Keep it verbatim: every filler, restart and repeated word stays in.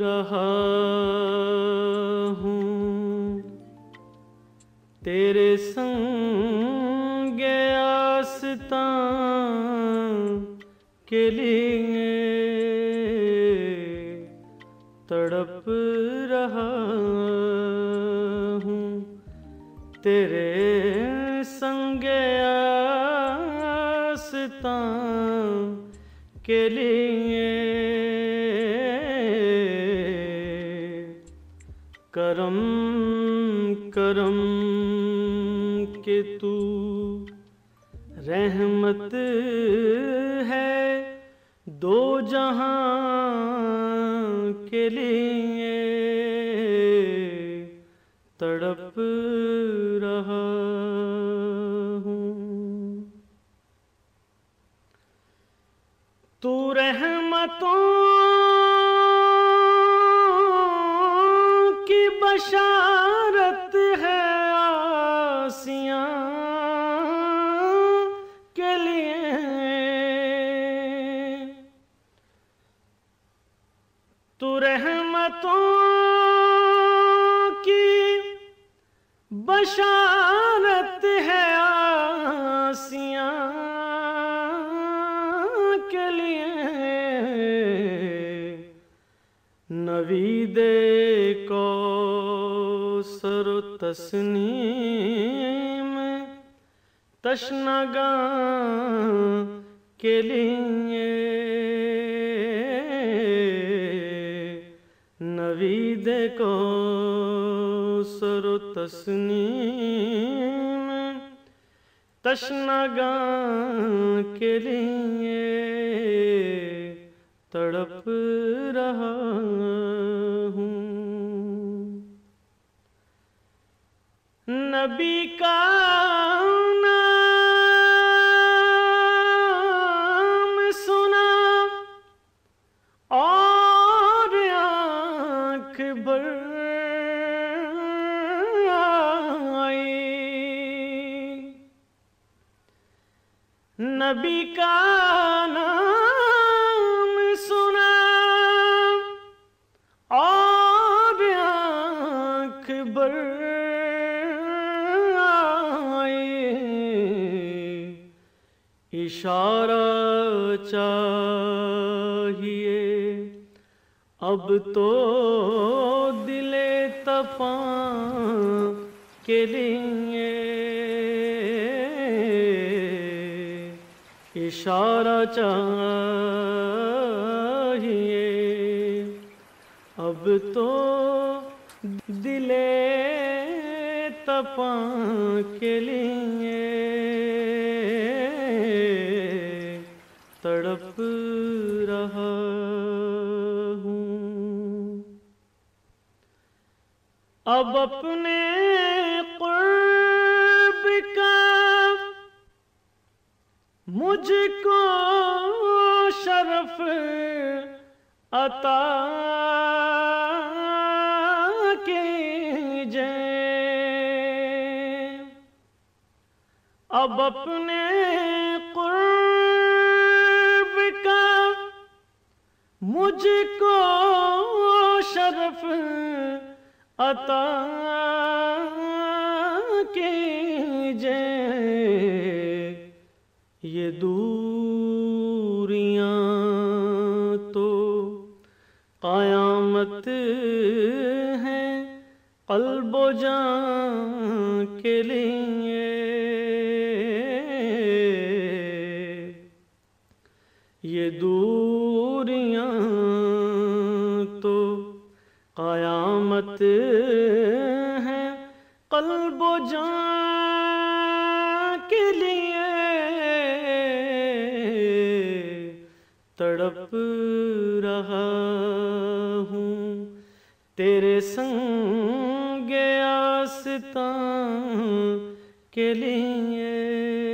रहा हूँ तेरे संग ए आस्तां के लिए तड़प रहा हूँ तेरे संग ए आस्तां के लिए। करम करम के तू रहमत है दो जहां के लिए तड़प रहा तू रहमतों की बशारत है आसिया के लिए। तू रहमतों की बशारत है आसिया नवीदे कौसर तस्नीम तश्नगा के लिए। नवीदे कौसर तस्नीम तश्नगा के लिए तड़प रहा हूँ। नबी का नाम सुना और आँख भर आई। नबी का नाम इशारा चाहिए अब तो दिले तपा के लिए। इशारा चाहिए अब तो दिले तपा के लिए तड़प रहा हूँ। अब अपने क़ुर्ब का मुझको शरफ अता कीजिए। अब अपने मुझको शरफ अता कीजिए। ये दूरियां तो क़यामत हैं क़ल्बो जान के लिए। ये दूरियां तो क़यामत हैं क़ल्बो जान के लिए तड़प रहा हूँ तेरे संग ए आस्तां के लिए।